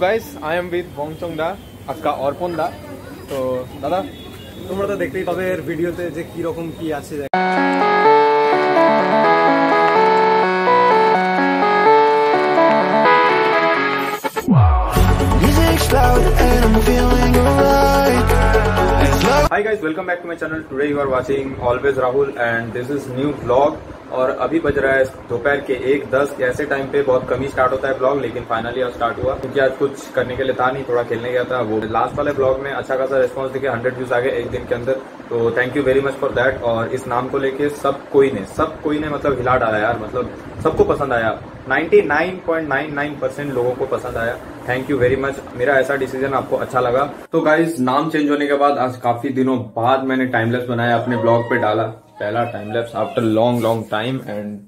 Guys I am with Bong Chong दा आपका अर्पण दा तो दादा तुम्हारा तो देखते ही पाबे एर वीडियोते जे की रकम की आछे Hi guys, welcome back to my channel. Today you are watching Always Rahul and this is new vlog. और अभी बज रहा है दोपहर के 1:10 के ऐसे टाइम पे बहुत कम ही स्टार्ट होता है ब्लॉग, लेकिन फाइनली अब स्टार्ट हुआ क्योंकि आज कुछ करने के लिए था नहीं, थोड़ा खेलने गया था। वो लास्ट वाले ब्लॉग में अच्छा खासा रिस्पांस देके 100 व्यूज आ गए एक दिन के अंदर, तो thank you very much for that. और इस नाम को लेके सब कोई ने मतलब हिला डाला यार, मतलब सबको पसंद आया, 99.99% लोगों को पसंद आया। थैंक यू वेरी मच, मेरा ऐसा डिसीजन आपको अच्छा लगा। तो गाइज नाम चेंज होने के बाद आज काफी दिनों बाद मैंने टाइमलैप्स बनाया, अपने ब्लॉग पे डाला पहला timelapse after long time. And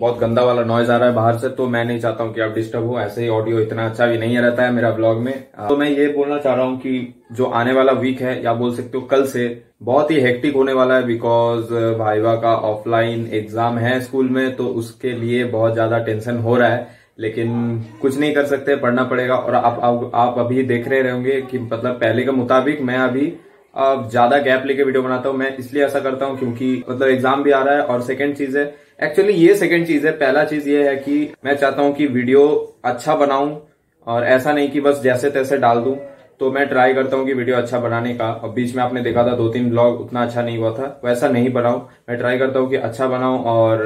बहुत गंदा वाला नॉइज आ रहा है बाहर से, तो मैं नहीं चाहता हूँ कि आप डिस्टर्ब हो। ऐसे ही ऑडियो इतना अच्छा भी नहीं रहता है मेरा ब्लॉग में। तो मैं ये बोलना चाह रहा हूँ कि जो आने वाला वीक है या बोल सकते हो कल से बहुत ही हेक्टिक होने वाला है, बिकॉज भाईवा का ऑफलाइन एग्जाम है स्कूल में, तो उसके लिए बहुत ज्यादा टेंशन हो रहा है, लेकिन कुछ नहीं कर सकते, पढ़ना पड़ेगा। और आप अभी देख रहे होंगे कि मतलब पहले के मुताबिक मैं अभी अब ज्यादा गैप लेके वीडियो बनाता हूँ। मैं इसलिए ऐसा करता हूँ क्योंकि मतलब एग्जाम भी आ रहा है, और सेकंड चीज है एक्चुअली ये सेकंड चीज है, पहला चीज ये है कि मैं चाहता हूँ कि वीडियो अच्छा बनाऊं और ऐसा नहीं कि बस जैसे तैसे डाल दूं। तो मैं ट्राई करता हूँ कि वीडियो अच्छा बनाने का, और बीच में आपने देखा था 2-3 ब्लॉग उतना अच्छा नहीं हुआ था, वैसा नहीं बनाऊं। मैं ट्राई करता हूँ कि अच्छा बनाऊं और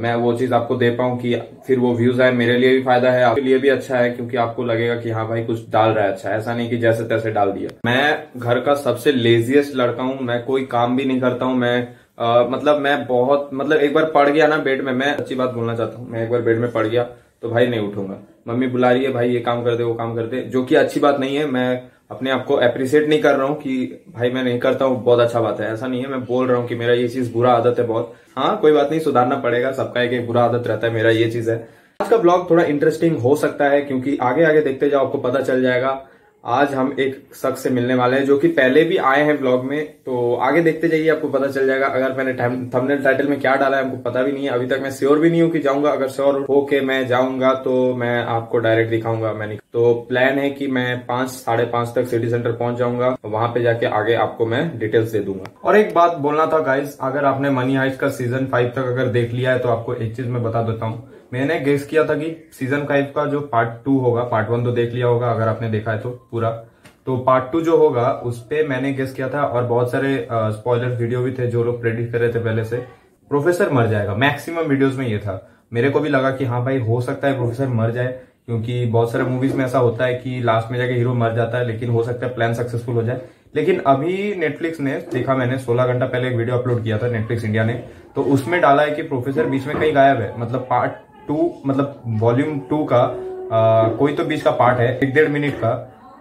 मैं वो चीज आपको दे पाऊं कि फिर वो व्यूज आए, मेरे लिए भी फायदा है, आपके लिए भी अच्छा है, क्योंकि आपको लगेगा कि हाँ भाई कुछ डाल रहा है अच्छा, ऐसा नहीं कि जैसे तैसे डाल दिया। मैं घर का सबसे लेजीएस्ट लड़का हूं, मैं कोई काम भी नहीं करता हूं। मैं मैं एक बार पड़ गया ना बेड में, मैं अच्छी बात बोलना चाहता हूँ, मैं एक बार बेड में पड़ गया तो भाई नहीं उठूंगा, मम्मी बुला रही है, भाई ये काम कर दे वो काम कर दे, जो कि अच्छी बात नहीं है। मैं अपने आप को एप्रिशिएट नहीं कर रहा हूँ कि भाई मैं नहीं करता हूँ, बहुत अच्छा बात है, ऐसा नहीं है। मैं बोल रहा हूँ कि मेरा ये चीज बुरा आदत है बहुत, हाँ कोई बात नहीं, सुधारना पड़ेगा, सबका एक एक बुरा आदत रहता है, मेरा ये चीज है। आज का ब्लॉग थोड़ा इंटरेस्टिंग हो सकता है क्योंकि आगे आगे देखते जाओ आपको पता चल जाएगा। आज हम एक शख्स से मिलने वाले हैं जो कि पहले भी आए हैं ब्लॉग में, तो आगे देखते जाइए आपको पता चल जाएगा। अगर मैंने थंबनेल टाइटल में क्या डाला है हमको पता भी नहीं है अभी तक, मैं श्योर भी नहीं हूँ कि जाऊंगा, अगर श्योर होके मैं जाऊंगा तो मैं आपको डायरेक्ट दिखाऊंगा। मैंने तो प्लान है कि मैं 5, 5:30 तक सिटी सेंटर पहुंच जाऊंगा, वहां पे जाके आगे आपको मैं डिटेल्स दे दूंगा। और एक बात बोलना था गाइज, अगर आपने मनी हाइस्ट का सीजन 5 तक अगर देख लिया है तो आपको एक चीज मैं बता देता हूँ। मैंने गेस किया था कि सीजन 5 का जो पार्ट 2 होगा, पार्ट 1 तो देख लिया होगा अगर आपने देखा है तो पूरा, तो पार्ट 2 जो होगा उस पे मैंने गेस किया था, और बहुत सारे स्पॉइलर वीडियो भी थे जो लोग प्रेडिक्ट कर रहे थे पहले से, प्रोफेसर मर जाएगा, मैक्सिमम वीडियोस में ये था। मेरे को भी लगा कि हाँ भाई हो सकता है प्रोफेसर मर जाए, क्योंकि बहुत सारे मूवीज में ऐसा होता है कि लास्ट में जाके हीरो मर जाता है, लेकिन हो सकता है प्लान सक्सेसफुल हो जाए। लेकिन अभी नेटफ्लिक्स ने देखा, मैंने 16 घंटा पहले एक वीडियो अपलोड किया था नेटफ्लिक्स इंडिया ने, तो उसमें डाला है कि प्रोफेसर बीच में कहीं गायब है, मतलब पार्ट 2 मतलब वॉल्यूम 2 का कोई तो बीच का पार्ट है 1-1.5 मिनट का,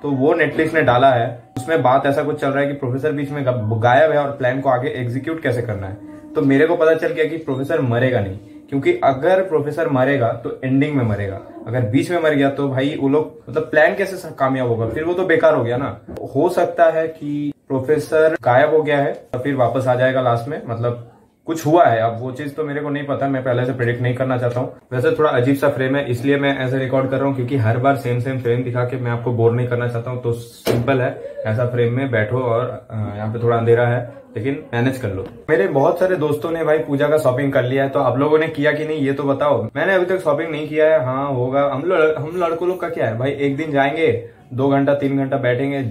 तो वो नेटफ्लिक्स ने डाला है। उसमें बात ऐसा कुछ चल रहा है कि प्रोफेसर बीच में गायब है और प्लान को आगे एग्जीक्यूट कैसे करना है। तो मेरे को पता चल गया कि प्रोफेसर मरेगा नहीं, क्योंकि अगर प्रोफेसर मरेगा तो एंडिंग में मरेगा, अगर बीच में मर गया तो भाई वो लोग मतलब प्लान कैसे कामयाब होगा, फिर वो तो बेकार हो गया ना। हो सकता है कि प्रोफेसर गायब हो गया है तो फिर वापस आ जाएगा लास्ट में, मतलब कुछ हुआ है, अब वो चीज तो मेरे को नहीं पता, मैं पहले से प्रेडिक्ट नहीं करना चाहता हूँ। वैसे थोड़ा अजीब सा फ्रेम है इसलिए मैं ऐसे रिकॉर्ड कर रहा हूँ, क्योंकि हर बार सेम फ्रेम दिखा के मैं आपको बोर नहीं करना चाहता हूँ। तो सिंपल है, ऐसा फ्रेम में बैठो, और यहाँ पे थोड़ा अंधेरा है लेकिन मैनेज कर लो। मेरे बहुत सारे दोस्तों ने भाई पूजा का शॉपिंग कर लिया है, तो आप लोगों ने किया कि नहीं ये तो बताओ। मैंने अभी तक शॉपिंग नहीं किया है, हाँ होगा, हम लड़कों लोग का क्या है भाई, एक दिन जाएंगे 2-3 घंटा बैठेंगे,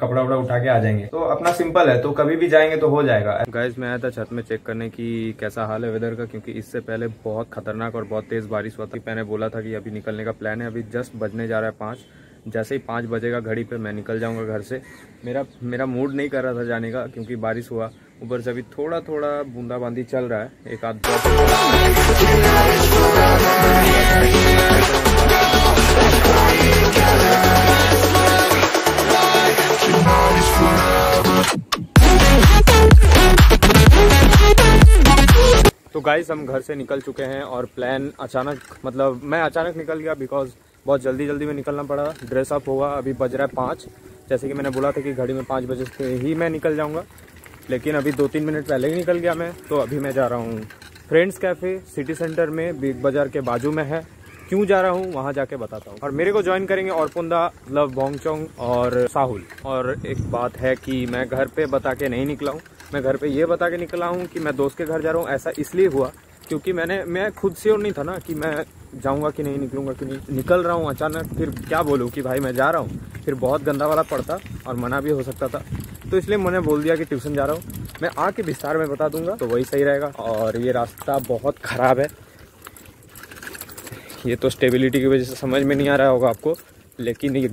कपड़ा वपड़ा उठा के आ जाएंगे, तो अपना सिंपल है, तो कभी भी जाएंगे तो हो जाएगा। गाइस मैं आया था छत में चेक करने की कैसा हाल है वेदर का, क्योंकि इससे पहले बहुत खतरनाक और बहुत तेज बारिश हुआ था। मैंने बोला था कि अभी निकलने का प्लान है, अभी जस्ट बजने जा रहा है 5, जैसे ही 5 बजेगा घड़ी पे मैं निकल जाऊंगा घर से। मेरा मूड नहीं कर रहा था जाने का क्योंकि बारिश हुआ, ऊपर से अभी थोड़ा बूंदाबांदी चल रहा है, एक आध तो गाइस हम घर से निकल चुके हैं, और प्लान अचानक मतलब मैं अचानक निकल गया, बिकॉज बहुत जल्दी में निकलना पड़ा, ड्रेस अप हुआ। अभी बज रहा है 5, जैसे कि मैंने बोला था कि घड़ी में 5 बजे से ही मैं निकल जाऊंगा, लेकिन अभी 2-3 मिनट पहले ही निकल गया मैं। तो अभी मैं जा रहा हूँ फ्रेंड्स कैफ़े सिटी सेंटर में, बिग बाज़ार के बाजू में है, क्यों जा रहा हूँ वहाँ जाके बताता हूँ। और मेरे को ज्वाइन करेंगे और पुंदा मतलब बोंग चोंग और राहुल। और एक बात है कि मैं घर पे बता के नहीं निकला हूँ, मैं घर पे ये बता के निकला हूँ कि मैं दोस्त के घर जा रहा हूँ। ऐसा इसलिए हुआ क्योंकि मैं खुद से और नहीं था ना कि मैं जाऊँगा कि नहीं, निकलूँगा कि नहीं। निकल रहा हूँ अचानक, फिर क्या बोलूँ कि भाई मैं जा रहा हूँ, फिर बहुत गंदा वाला पड़ता और मना भी हो सकता था। तो इसलिए मैंने बोल दिया कि ट्यूशन जा रहा हूँ, मैं आके विस्तार में बता दूंगा तो वही सही रहेगा। और ये रास्ता बहुत ख़राब है, ये तो स्टेबिलिटी की वजह से समझ में नहीं आ रहा होगा आपको, लेकिन ये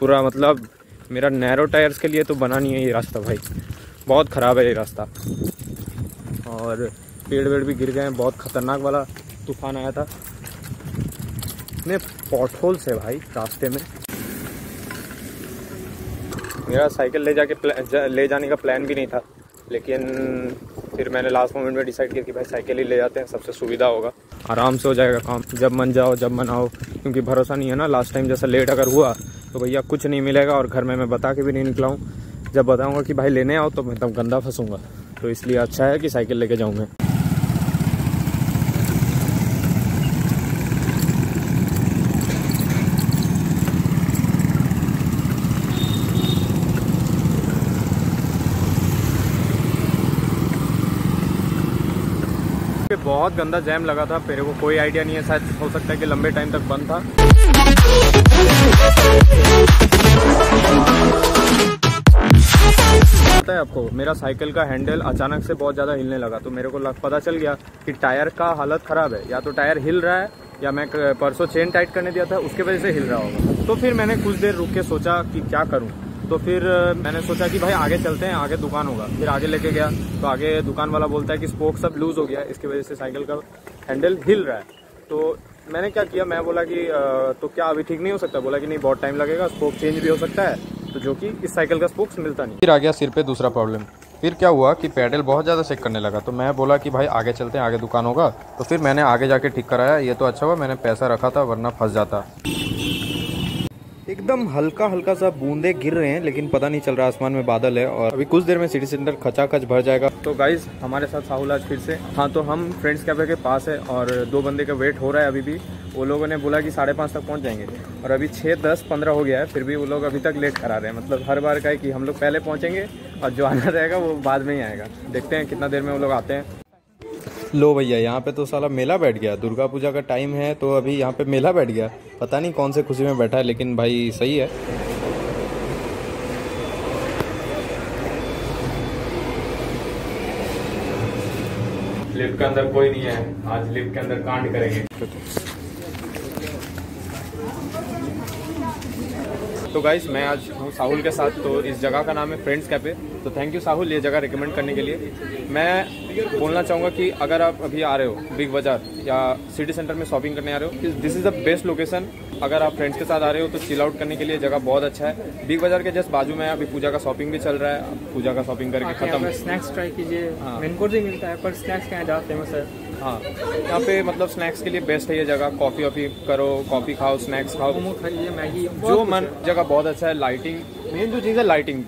पूरा मतलब मेरा नैरो टायर्स के लिए तो बना नहीं है ये रास्ता, भाई बहुत ख़राब है ये रास्ता। और पेड़ वेड़ भी गिर गए हैं, बहुत ख़तरनाक वाला तूफान आया था। इतने पॉटहोल्स है भाई रास्ते में। मेरा साइकिल ले जाके ले जाने का प्लान भी नहीं था, लेकिन फिर मैंने लास्ट मोमेंट में डिसाइड किया कि भाई साइकिल ही ले जाते हैं, सबसे सुविधा होगा, आराम से हो जाएगा काम, जब मन जाओ जब मन आओ, क्योंकि भरोसा नहीं है ना। लास्ट टाइम जैसा लेट अगर हुआ तो भैया कुछ नहीं मिलेगा। और घर में मैं बता के भी नहीं निकला हूँ, जब बताऊँगा कि भाई लेने आओ तो मैं तब गंदा फंसूँगा। तो इसलिए अच्छा है कि साइकिल लेके जाऊँ मैं। बहुत गंदा जैम लगा था, मेरे को कोई आइडिया नहीं है, शायद हो सकता है कि लंबे टाइम तक बंद था। पता है आपको, मेरा साइकिल का हैंडल अचानक से बहुत ज़्यादा हिलने लगा, तो मेरे को पता चल गया कि टायर का हालत ख़राब है, या तो टायर हिल रहा है या मैं परसों चेन टाइट करने दिया था उसके वजह से हिल रहा होगा। तो फिर मैंने कुछ देर रुक के सोचा कि क्या करूँ, तो फिर मैंने सोचा कि भाई आगे चलते हैं, आगे दुकान होगा। फिर आगे लेके गया तो आगे दुकान वाला बोलता है कि स्पोक सब लूज़ हो गया, इसकी वजह से साइकिल का हैंडल हिल रहा है। तो मैंने क्या किया, मैं बोला कि तो क्या अभी ठीक नहीं हो सकता, बोला कि नहीं बहुत टाइम लगेगा, स्पोक चेंज भी हो सकता है, तो जो कि इस साइकिल का स्पोक्स मिलता नहीं। फिर आ गया सिर पर दूसरा प्रॉब्लम। फिर क्या हुआ कि पैडल बहुत ज़्यादा सेक करने लगा, तो मैं बोला कि भाई आगे चलते हैं, आगे दुकान होगा। तो फिर मैंने आगे जाके ठीक कराया, ये तो अच्छा हुआ मैंने पैसा रखा था, वरना फंस जाता। एकदम हल्का हल्का सा बूंदे गिर रहे हैं, लेकिन पता नहीं चल रहा, आसमान में बादल है और अभी कुछ देर में सिटी सेंटर खचाखच भर जाएगा। तो गाइज हमारे साथ राहुल आज फिर से, हाँ तो हम फ्रेंड्स कैफे के पास है और दो बंदे का वेट हो रहा है अभी भी। वो लोगों ने बोला कि 5:30 तक पहुंच जाएंगे और अभी 6:10-15 हो गया है, फिर भी वो लोग अभी तक लेट करा रहे हैं। मतलब हर बार का है कि हम लोग पहले पहुँचेंगे और जो आना रहेगा वो बाद में ही आएगा। देखते हैं कितना देर में वो लोग आते हैं। लो भैया, यहाँ पे तो साला मेला बैठ गया, दुर्गा पूजा का टाइम है तो अभी यहाँ पे मेला बैठ गया, पता नहीं कौन से खुशी में बैठा है, लेकिन भाई सही है। लिफ्ट के अंदर कोई नहीं है, आज लिफ्ट के अंदर कांड करेंगे। तो गाइस मैं आज हूँ राहुल के साथ, तो इस जगह का नाम है फ्रेंड्स कैफे। तो थैंक यू राहुल ये जगह रिकमेंड करने के लिए। मैं बोलना चाहूँगा कि अगर आप अभी आ रहे हो बिग बाज़ार या सिटी सेंटर में शॉपिंग करने आ रहे हो, this is the best location. अगर आप फ्रेंड्स के साथ आ रहे हो तो चिल आउट करने के लिए जगह बहुत अच्छा है। बिग बाज़ार के जस्ट बाजू में अभी पूजा का शॉपिंग भी चल रहा है, पूजा का शॉपिंग करके खत्म। स्नैक्स ट्राई कीजिए, मेन कोर्स भी मिलता है पर स्नैक्स का ज़्यादा फेमस है। हाँ यहाँ पे मतलब स्नैक्स के लिए बेस्ट है ये जगह, कॉफ़ी वॉफ़ी करो, कॉफ़ी खाओ, स्नैक्स खाओ, मोमो मैगी जो मन, जगह बहुत अच्छा है। लाइटिंग मेन जो चीज़ है लाइटिंग,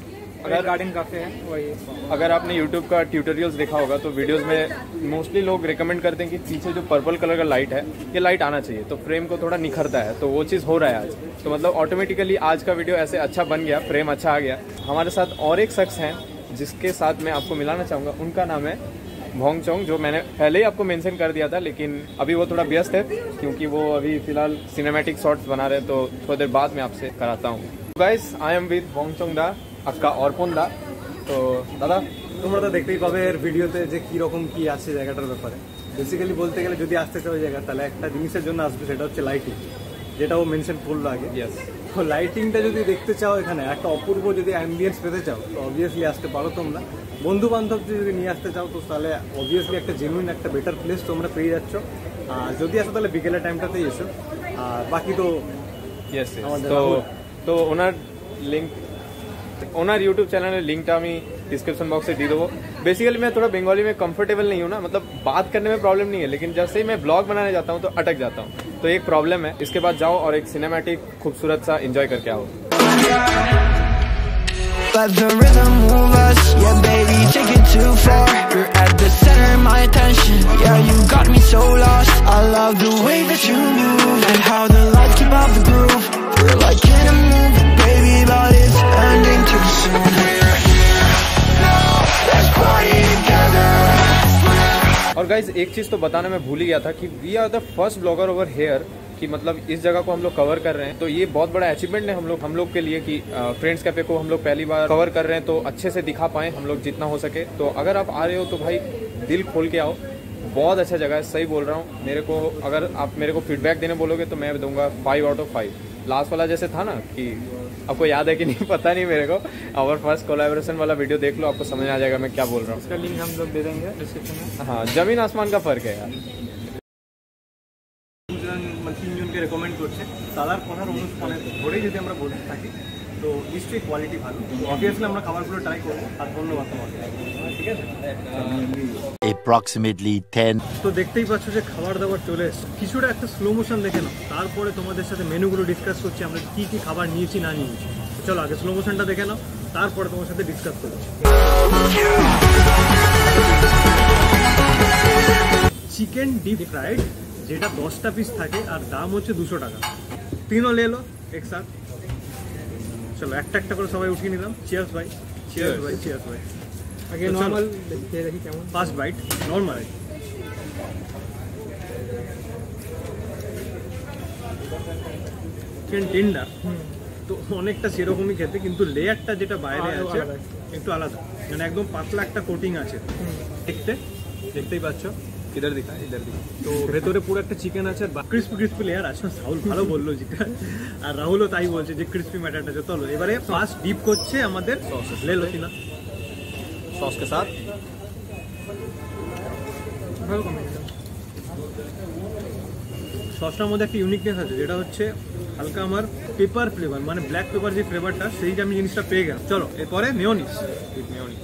अगर गार्डन काफ़ी है वही। अगर आपने YouTube का ट्यूटोरियल्स देखा होगा तो वीडियोस में मोस्टली लोग रिकमेंड करते हैं कि पीछे जो पर्पल कलर का लाइट है ये लाइट आना चाहिए, तो फ्रेम को थोड़ा निखरता है, तो वो चीज़ हो रहा है आज। तो मतलब ऑटोमेटिकली आज का वीडियो ऐसे अच्छा बन गया, फ्रेम अच्छा आ गया। हमारे साथ और एक शख्स हैं जिसके साथ मैं आपको मिलाना चाहूँगा, उनका नाम है बोंग चोंग, जो मैंने पहले ही आपको मेंशन कर दिया था, लेकिन अभी वो थोड़ा व्यस्त है क्योंकि वो अभी फ़िलहाल सिनेमैटिक शॉट्स बना रहे हैं, तो थोड़ी देर बाद मैं आपसे कराता हूँ। Guys I am with Bong Chong दा अक्का और पुंदा। तो दादा তোমরা তো দেখতেই পাবে এর ভিডিওতে যে কি রকম কি আছে জায়গাটার ব্যাপারে। বেসিক্যালি বলতে গেলে যদি আসতে চাও এই জায়গা তাহলে একটা জিনিসের জন্য আসবে, সেটা হচ্ছে লাইটিং, যেটা ও মেনশন করলো আগে। यस তো লাইটিংটা যদি দেখতে চাও, এখানে একটা অপূর্ব যদি অ্যাম্বিয়েন্স পেতে চাও তো অবভিয়াসলি আসতে পারো। তোমরা বন্ধু বান্ধব যদি নিয়ে আসতে চাও তো তাহলে অবভিয়াসলি একটা জেনুইন একটা বেটার প্লেস তোমরা পেয়ে যাচ্ছ। আর যদি আসো তাহলে বিকেলের টাইমটাতেই এসো। আর বাকি তো यस তো owner link owner YouTube channel है, लिंक टाइम डिस्क्रिप्शन बॉक्स से दे दो। बेसिकली मैं थोड़ा बंगाली में कंफर्टेबल नहीं हूँ ना, मतलब बात करने में प्रॉब्लम नहीं है, लेकिन जैसे ही मैं ब्लॉग बनाने जाता हूँ तो अटक जाता हूँ, तो एक प्रॉब्लम है। इसके बाद जाओ और एक सिनेमैटिक खूबसूरत सा एंजॉय करके आओ। let the rhythm move us. Yeah, baby, take it too far. You're at the center of my attention. Yeah, you got me so lost. I love the way that you move and how the lights keep out the groove. We're like in a movie, baby, but it's ending too soon. We're here now, let's party together. और guys एक चीज़ तो बताना मैं भूल ही गया था कि we are the first blogger over here, कि मतलब इस जगह को हम लोग कवर कर रहे हैं, तो ये बहुत बड़ा अचीवमेंट है हम लोग के लिए कि फ्रेंड्स कैफे को हम लोग पहली बार कवर कर रहे हैं, तो अच्छे से दिखा पाएँ हम लोग जितना हो सके। तो अगर आप आ रहे हो तो भाई दिल खोल के आओ, बहुत अच्छा जगह है, सही बोल रहा हूँ। मेरे को अगर आप मेरे को फीडबैक देने बोलोगे तो मैं दूंगा 5 आउट ऑफ 5। लास्ट वाला जैसे था ना, कि आपको याद है कि नहीं पता नहीं मेरे को, और फर्स्ट कोलैबोरेशन वाला वीडियो देख लो, आपको समझ आ जाएगा मैं क्या बोल रहा हूँ। इसका लिंक हम लोग दे देंगे डिस्क्रिप्शन में। हाँ, जमीन आसमान का फर्क है यार। तीनजनके रेकमेंड করছে সালার পড়ার অনুষ্ঠানে ধরে যদি আমরা বলতে থাকি তো নিশ্চয়ই কোয়ালিটি ভালো। অবভিয়াসলি আমরা খাবারগুলো ট্রাই করব আর ধন্যবাদ তোমাকে, ঠিক আছে। approximately 10 তো দেখতেই পাচ্ছ যে খাবার দাবার চলে এসেছে, কিছুটা একটা স্লো মোশন দেখে নাও, তারপরে তোমাদের সাথে মেনুগুলো ডিসকাস করছি আমরা কি কি খাবার নিয়েছি না নিয়েছি। চলো আগে স্লো মোশনটা দেখে নাও, তারপরে তোমার সাথে ডিসকাস করছি। চিকেন ডিপ ফ্রাইড जेटा 10टा पिस थे और दाम हे 200 टाका, तीनों ले लो एक साथ। चलो एक एक सबाई उठिए निल। चियर्स भाई, चियर्स भाई, चियर्स भाई। आगे नॉर्मल देखिए देखिए क्या fast bite normal chicken tender तो अनेकटा सेरकम ही खेते, क्योंकि लेयारटा जेटा बाहरे आछे एकटू आलादा, माने एकदम पतला एक कोटिंग आछे। देखते देखते ही पाच्छ इधर दिखा इधर दिखा तो भेतरे पूरा एक चिकेन आछे क्रिस्पी क्रिस्पी लेयार आछे। साउल भालो बोललो जिका और राहुलो ताई बोलछे जे क्रिस्पी मैटरटा जो। चलो एबारे फास्ट डिप করছে আমাদের সস ले लो किना सॉस के साथ वेलकम। সসটার মধ্যে একটা ইউনিকনেস আছে যেটা হচ্ছে হালকা আমার পেপার ফ্লেভার, মানে ব্ল্যাক পেপার যে ফ্লেভারটা সেই যে আমি জিনিসটা পেয়ে গেলাম। চলো এরপরে মেয়োনিজ, মেয়োনিজ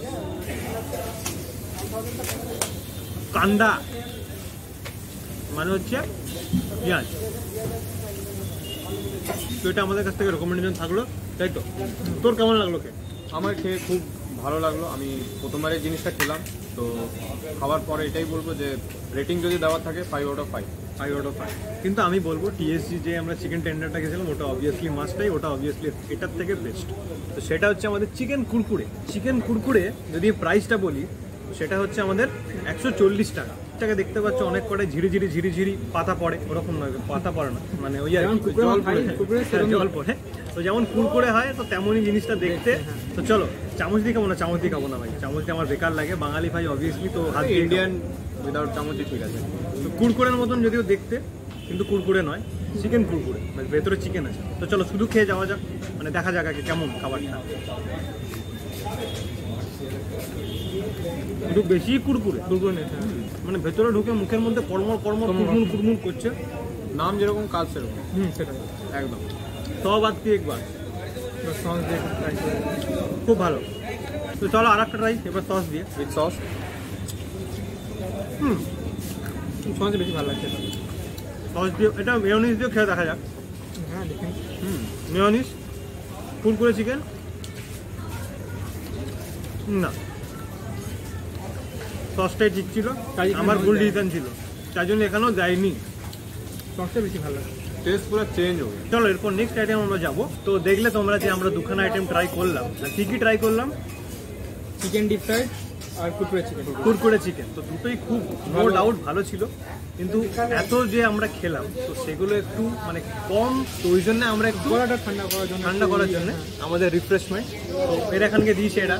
कांदा मानोच प्याज तो এটা আমাদের কাছ থেকে রেকমেন্ডেশন থাকলো, তাই তো। তোর কেমন লাগলো? কে আমার খেয়ে খুব ভালো লাগলো। আমি প্রথমবার এই জিনিসটা খেলাম, তো খাবার পরে এটাই বলবো যে রেটিং যদি দেওয়া থাকে 5 আউট অফ 5। কিন্তু আমি বলবো টিএসজি যে আমরা চিকেন টেন্ডারটা খেয়েছিলাম ওটা অবভিয়াসলি মাস্টাই, ওটা অবভিয়াসলি এটার থেকে বেস্ট। তো সেটা হচ্ছে আমাদের চিকেন কুরকুরে। চিকেন কুরকুরে যদি প্রাইসটা বলি সেটা হচ্ছে আমাদের 140 টাকা। এটাকে দেখতে পাচ্ছ অনেক কটা ঝিরি ঝিরি পাতা পড়ে, ওরকম নয় পাতা পড়ে না, মানে ওই আর জল পড়ে, তো যেমন কুরকুরে হয় তো তেমনই জিনিসটা দেখতে। তো চলো চামচ দিয়ে খাবো না, চামচ দিয়ে খাবো না ভাই, চামচ দিয়ে আমার বেকার লাগে, বাঙালি ভাই অবভিয়াসলি, তো হাত ইন্ডিয়ান উইদাউট চামচ ঠিক আছে। তো কুরকুরের মতন যদিও দেখতে কিন্তু কুরকুরে নয়, চিকেন কুরকুরে, মানে ভেতরে চিকেন আছে। তো চলো শুধু খেয়ে যাওয়া যাক, মানে দেখা যাক আগে কেমন খাবারটা। একটু বেশি কুরকুরে কুরকুরে নেই, মানে ভেতরে ঢুকে মুখের মধ্যে কড়মড় করছে। নাম যেরকম কাজ সেরকম, সেটা একদম সব বাদ দিয়ে একবার সস দিয়ে খুব ভালো। তো চলো আর একটা ট্রাই এবার সস দিয়ে, উইথ সস। সস বেশি ভালো লাগছে সস দিয়ে। এটা মেয়োনিজ দিয়েও খেয়ে দেখা যাক। হ্যাঁ দেখুন মেয়োনিজ কুরকুরে চিকেন না, সসটাই ঠিক ছিল, আমার ভুল ডিসিশন ছিল, তাই জন্য এখানেও যাইনি। সসটা বেশি ভালো লাগে, টেস্ট পুরো চেঞ্জ হবে। চলো এরপর নেক্সট আইটেম আমরা যাবো। তো দেখলে তোমরা যে আমরা দুখানা আইটেম ট্রাই করলাম, ঠিক কি ট্রাই করলাম? চিকেন ডিপ ফ্রাইড আর কুরকুরে চিকেন। কুরকুরে চিকেন তো দুটোই খুব নো ডাউট ভালো ছিল, কিন্তু এত যে আমরা খেলাম তো সেগুলো একটু মানে কম, তো ওই জন্য আমরা গলাটা ঠান্ডা করার জন্য আমাদের রিফ্রেশমেন্ট তো এর এখানকে দিয়েছে। এটা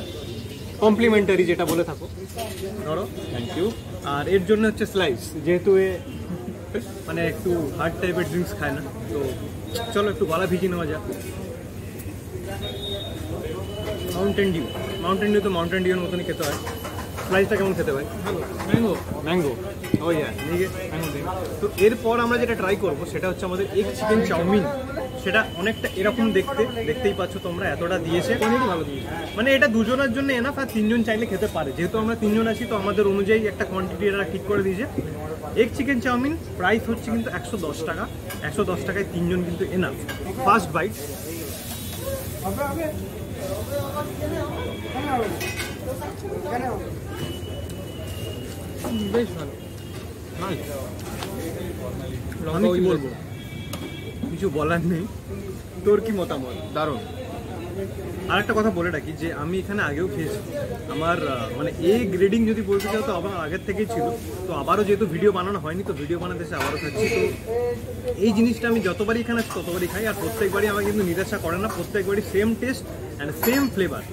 কমপ্লিমেন্টারি যেটা বলে থাকো, ধরো থ্যাংক ইউ। আর এর জন্য হচ্ছে স্লাইস, যেহেতু এ মানে একটু হার্ড টাইপের ড্রিঙ্কস খায় না, তো চলো একটু গলা ভিজিয়ে নেওয়া যাক। মাউন্টেন ডিউ তো মাউন্টেন ডিউর মতনই খেতে হয়। স্লাইসটা কেমন খেতে হয়? ম্যাঙ্গো ও ইয়ার ম্যাঙ্গো। তো এরপর আমরা যেটা ট্রাই করবো সেটা হচ্ছে আমাদের এগ চিকেন চাউমিন। সেটা অনেকটা এরকম দেখতেই পাচ্ছ তোমরা, এতটা দিয়েছে, অনেকই ভালো দিয়েছে, মানে এটা দুজনের জন্য এনাফ। আর তিনজন চাইলে খেতে পারে, যেহেতু আমরা তিনজন আছি তো আমাদের অনুযায়ী একটা কোয়ান্টিটি এরা ঠিক করে দিয়েছে। এক চিকেন চাউমিন প্রাইস হচ্ছে কিন্তু 110 টাকা। 110 টাকায় তিনজন কিন্তু এনাফ। ফার্স্ট বাইট বেশ ভালো নাইস আমি কি বলবো কিছু বলার নেই তোর কি মতামত দারুণ আরেকটা কথা বলে রাখি যে আমি এখানে আগেও খেয়েছি আমার মানে এ গ্রেডিং যদি বলতে চাও তো আমার আগের থেকেই ছিল তো আবারও যেহেতু ভিডিও বানানো হয়নি তো ভিডিও বানাতে এসে আবারও খাচ্ছি তো এই জিনিসটা আমি যতবারই এখানে ততবারই খাই আর প্রত্যেকবারই আমাকে কিন্তু নিরাশা করে না প্রত্যেকবারই same taste and same flavour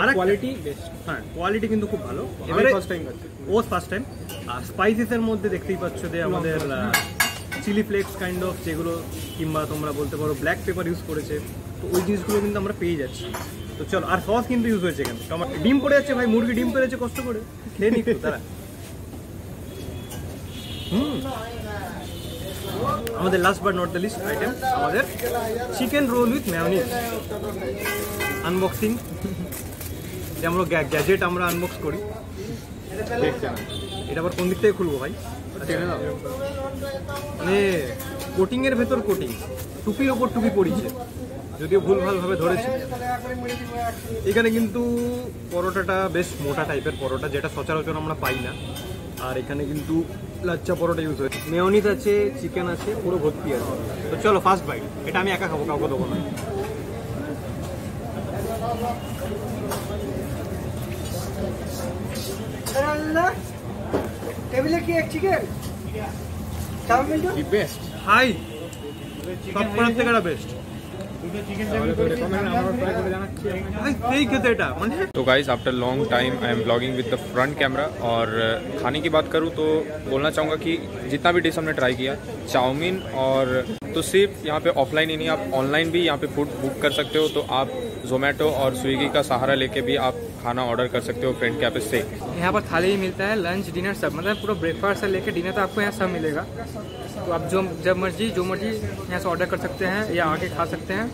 আর কোয়ালিটি বেস্ট হ্যাঁ কোয়ালিটি কিন্তু খুব ভালো এবারে ফার্স্ট টাইম খাচ্ছি ও ফার্স্ট টাইম আর স্পাইসেসের মধ্যে দেখতেই পাচ্ছ যে আমাদের চিলি ফ্লেক্স কাইন্ড অফ যেগুলো কিংবা তোমরা বলতে পারো ব্ল্যাক পেপার ইউজ করেছে তো ওই জিনিসগুলো কিন্তু আমরা পেয়ে যাচ্ছি তো চলো আর সস কিন্তু ইউজ হয়েছে এখানে টমেটো ডিম পড়ে যাচ্ছে ভাই মুরগি ডিম পড়ে যাচ্ছে কষ্ট করে খেয়ে নিই একটু দাঁড়া আমাদের last but not the least item আমাদের chicken roll with mayonnaise unboxing যে আমরা গ্যাজেট আমরা আনবক্স করি এটা আবার কোন দিক থেকে খুলবো ভাই মানে কোটিংয়ের ভেতর কোটিং টুপির ওপর টুপি পড়িয়েছে যদিও ভুলভালভাবে ধরেছে এখানে কিন্তু পরোটাটা বেশ মোটা টাইপের পরোটা যেটা সচরাচর আমরা পাই না আর এখানে কিন্তু লাচ্চা পরোটা ইউজ হয়েছে মেয়োনিজ আছে চিকেন আছে পুরো ভর্তি আছে তো চলো ফার্স্ট বাইট এটা আমি একা খাবো কাউকে দেবো না টেবিলে কি এক চিকেন চাউমিন দি বেস্ট হাই সবপরার থেকে এটা বেস্ট तो guys after long time I am blogging with the front camera और खाने की बात करूँ तो बोलना चाहूँगा कि जितना भी डिश हमने ट्राई किया चाउमीन और तो सिर्फ यहाँ पे ऑफलाइन ही नहीं आप ऑनलाइन भी यहाँ पे फूड बुक कर सकते हो तो आप जोमेटो और स्विगी का सहारा लेके भी आप खाना ऑर्डर कर सकते हो फ्रेंड कैफे से यहाँ पर थाली ही मिलता है लंच डिनर सब मतलब पूरा ब्रेकफास्ट से लेकर डिनर तक आपको यहाँ सब मिलेगा तो आप जब मर्जी यहाँ से ऑर्डर कर सकते हैं या आके खा सकते हैं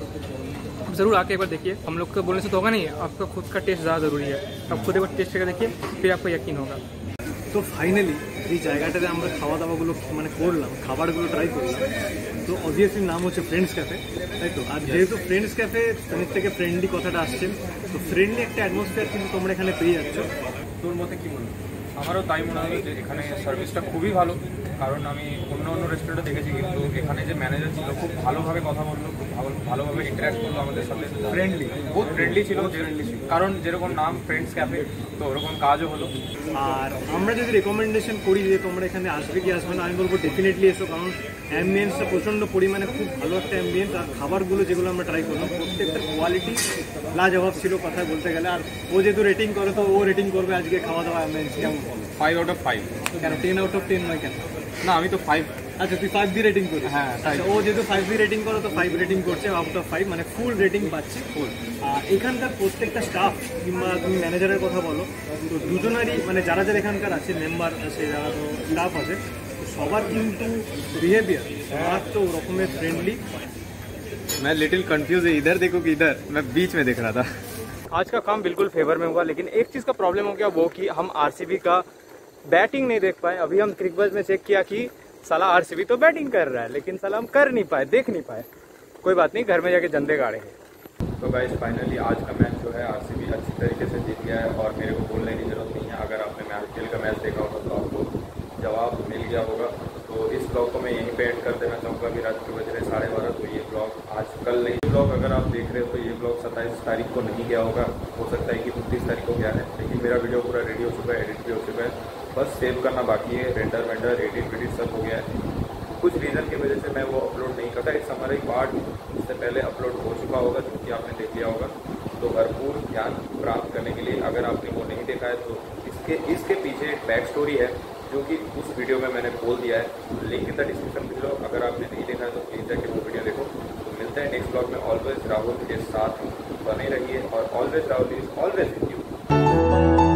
ज़रूर आके एक बार देखिए हम लोग को बोलने से तो होगा नहीं आपका खुद का टेस्ट ज़्यादा ज़रूरी है आप खुद एक बार टेस्ट करके देखिए फिर आपको यकीन होगा तो फाइनली এই জায়গাটাতে আমরা খাওয়া দাওয়াগুলো মানে করলাম খাবারগুলো ট্রাই করলাম তো অবভিয়াসলি নাম হচ্ছে ফ্রেন্ডস ক্যাফে তাই তো আর যেহেতু ফ্রেন্ডস ক্যাফে তাদের থেকে ফ্রেন্ডলি কথাটা আসছে তো ফ্রেন্ডলি একটা অ্যাটমসফিয়ার কিন্তু তোমরা এখানে পেয়ে যাচ্ছ তোর মতে কী মনে হয় আমারও তাই মনে হয় যে এখানে সার্ভিসটা খুবই ভালো কারণ আমি অন্য রেস্টুরেন্টে দেখেছি কিন্তু এখানে যে ম্যানেজার ছিল খুব ভালোভাবে কথা বললো খুব ভালোভাবে ইন্টারাক্ট করলো আমাদের সাথে ফ্রেন্ডলি খুব ফ্রেন্ডলি ছিল কারণ যেরকম নাম ফ্রেন্ডস ক্যাফে তো ওরকম কাজও হলো আর আমরা যদি রেকমেন্ডেশন করি যে তোমরা এখানে আসবে কি আসবে না আমি বলবো ডেফিনেটলি এসো কারণ অ্যাম্বিয়েন্সটা প্রচণ্ড পরিমাণে খুব ভালো একটা অ্যাম্বিয়েন্স আর খাবারগুলো যেগুলো আমরা ট্রাই করলাম প্রত্যেকটা কোয়ালিটি লাজবাব ছিল কথা বলতে গেলে আর ও যেহেতু রেটিং করে তো ও রেটিং করবে আজকে খাওয়া দাওয়া অ্যাম্বিয়েন্স কেমন 5 out of 5 কেন 10 out of 10 নয় কেন না আমি তো 5 আচ্ছা তুই 5 দিয়ে রেটিং করিস হ্যাঁ ও যেহেতু 5 দিয়ে রেটিং করো তো 5 রেটিং করছে আউট অফ 5 মানে ফুল রেটিং পাচ্ছে ফুল আর এখানকার প্রত্যেকটা স্টাফ কিংবা তুমি ম্যানেজারের কথা বলো তো দুজনেরই মানে যারা এখানকার আছে মেম্বার আছে যারা তো স্টাফ আছে সবার কিন্তু বিহেভিয়ার মাত্র রকমের ফ্রেন্ডলি मैं लिटिल कंफ्यूज है इधर देखो कि इधर मैं बीच में देख रहा था आज का काम बिल्कुल फेवर में हुआ लेकिन एक चीज़ का प्रॉब्लम हो गया वो कि हम आरसीबी का बैटिंग नहीं देख पाए अभी हम क्रिकबज़ में चेक किया कि साला आरसीबी तो बैटिंग कर रहा है लेकिन साला हम कर नहीं पाए देख नहीं पाए कोई बात नहीं घर में जाके जंदे गाड़े हैं तो गाइस फाइनली आज का मैच जो है आरसीबी अच्छी तरीके से जीत गया है और मेरे को बोलने की जरूरत नहीं है अगर आपने आईपीएल का मैच देखा होगा तो आपको जवाब मिल गया होगा तो इस ब्लॉग को मैं यहीं पे एंड कर देना चाहूँगा कि रात के बज रहे 12:30 तो ये ब्लॉग आज कल नहीं ब्लॉग अगर आप देख रहे हो तो ये ब्लॉग 27 तारीख को नहीं गया होगा हो सकता है कि 29 तारीख को गया है लेकिन मेरा वीडियो पूरा रेडी हो चुका है एडिट भी हो चुका है बस सेव करना बाकी है रेंडर वेंडर एडिट वेडिट सब हो गया है कुछ रीज़न की वजह से मैं वो अपलोड नहीं करता इस हमारा एक पार्ट उससे पहले अपलोड हो चुका होगा जो कि आपने देख लिया होगा तो भरपूर ज्ञान प्राप्त करने के लिए अगर आपने वो नहीं देखा है तो इसके पीछे एक बैक स्टोरी है जो कि उस वीडियो में मैंने बोल दिया है लिंक इन द डिस्क्रिप्शन में लो अगर आपने नहीं देखा है तो प्लीज़ जाके वो वीडियो देखो तो मिलता है नेक्स्ट ब्लॉग में ऑलवेज राहुल के साथ बने रहिए और always Rahul is always with you